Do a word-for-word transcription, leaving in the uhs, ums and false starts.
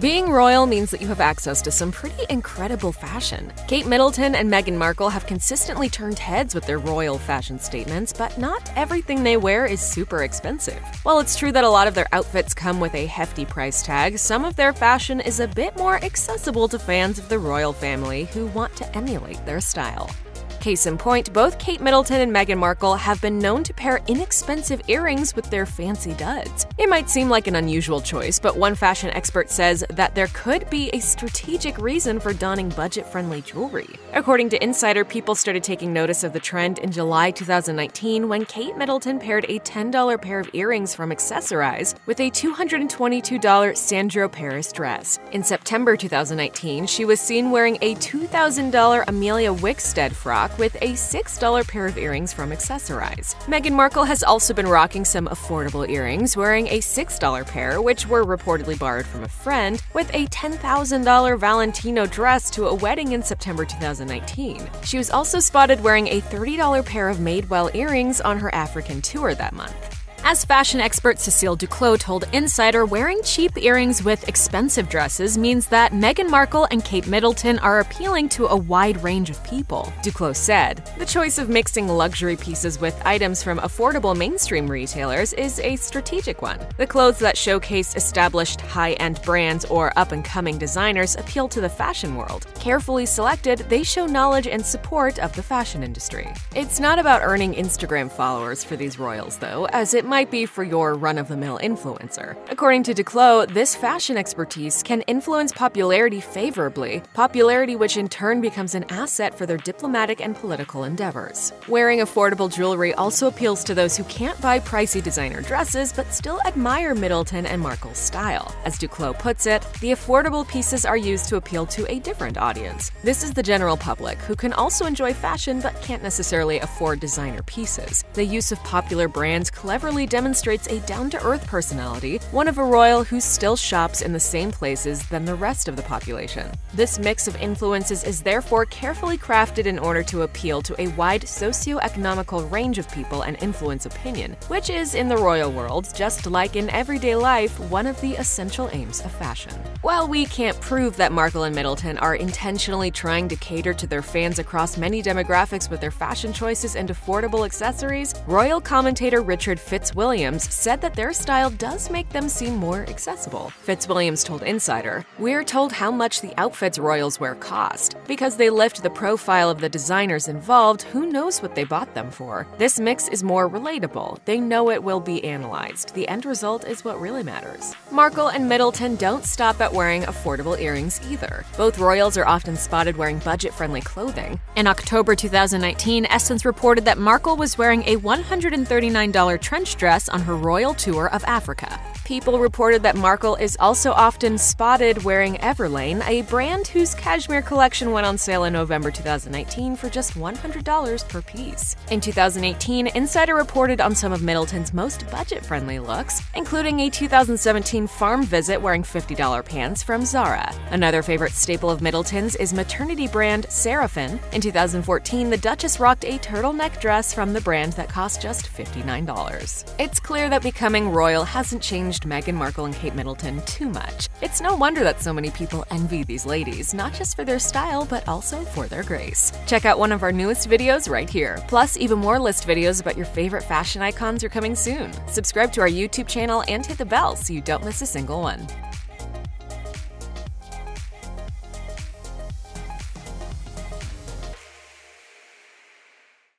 Being royal means that you have access to some pretty incredible fashion. Kate Middleton and Meghan Markle have consistently turned heads with their royal fashion statements, but not everything they wear is super expensive. While it's true that a lot of their outfits come with a hefty price tag, some of their fashion is a bit more accessible to fans of the royal family who want to emulate their style. Case in point, both Kate Middleton and Meghan Markle have been known to pair inexpensive earrings with their fancy duds. It might seem like an unusual choice, but one fashion expert says that there could be a strategic reason for donning budget-friendly jewelry. According to Insider, people started taking notice of the trend in July two thousand nineteen when Kate Middleton paired a ten dollar pair of earrings from Accessorize with a two hundred twenty-two dollar Sandro Paris dress. In September two thousand nineteen, she was seen wearing a two thousand dollar Amelia Wickstead frock with a six dollar pair of earrings from Accessorize. Meghan Markle has also been rocking some affordable earrings, wearing a six dollar pair, which were reportedly borrowed from a friend, with a ten thousand dollar Valentino dress to a wedding in September two thousand nineteen. She was also spotted wearing a thirty dollar pair of Madewell earrings on her African tour that month. As fashion expert Cecile Duclos told Insider, wearing cheap earrings with expensive dresses means that Meghan Markle and Kate Middleton are appealing to a wide range of people. Duclos said, "The choice of mixing luxury pieces with items from affordable mainstream retailers is a strategic one. The clothes that showcase established high-end brands or up-and-coming designers appeal to the fashion world. Carefully selected, they show knowledge and support of the fashion industry." It's not about earning Instagram followers for these royals, though, as it might be for your run-of-the-mill influencer. According to Duclos, this fashion expertise can influence popularity favorably, popularity which in turn becomes an asset for their diplomatic and political endeavors. Wearing affordable jewelry also appeals to those who can't buy pricey designer dresses but still admire Middleton and Markle's style. As Duclos puts it, the affordable pieces are used to appeal to a different audience. This is the general public, who can also enjoy fashion but can't necessarily afford designer pieces. The use of popular brands cleverly demonstrates a down-to-earth personality, one of a royal who still shops in the same places than the rest of the population. This mix of influences is therefore carefully crafted in order to appeal to a wide socio-economical range of people and influence opinion, which is, in the royal world, just like in everyday life, one of the essential aims of fashion. While we can't prove that Markle and Middleton are intentionally trying to cater to their fans across many demographics with their fashion choices and affordable accessories, royal commentator Richard Fitzwilliams Fitzwilliams said that their style does make them seem more accessible. Fitzwilliams told Insider, "We're told how much the outfits royals wear cost. Because they lift the profile of the designers involved, who knows what they bought them for? This mix is more relatable. They know it will be analyzed. The end result is what really matters." Markle and Middleton don't stop at wearing affordable earrings either. Both royals are often spotted wearing budget-friendly clothing. In October two thousand nineteen, Essence reported that Markle was wearing a one hundred thirty-nine dollar trench dress on her royal tour of Africa. People reported that Markle is also often spotted wearing Everlane, a brand whose cashmere collection went on sale in November two thousand nineteen for just one hundred dollars per piece. In two thousand eighteen, Insider reported on some of Middleton's most budget-friendly looks, including a two thousand seventeen farm visit wearing fifty dollar pants from Zara. Another favorite staple of Middleton's is maternity brand Seraphine. In two thousand fourteen, the Duchess rocked a turtleneck dress from the brand that cost just fifty-nine dollars. It's clear that becoming royal hasn't changed Meghan Markle and Kate Middleton too much. It's no wonder that so many people envy these ladies, not just for their style, but also for their grace. Check out one of our newest videos right here! Plus, even more list videos about your favorite fashion icons are coming soon. Subscribe to our YouTube channel and hit the bell so you don't miss a single one.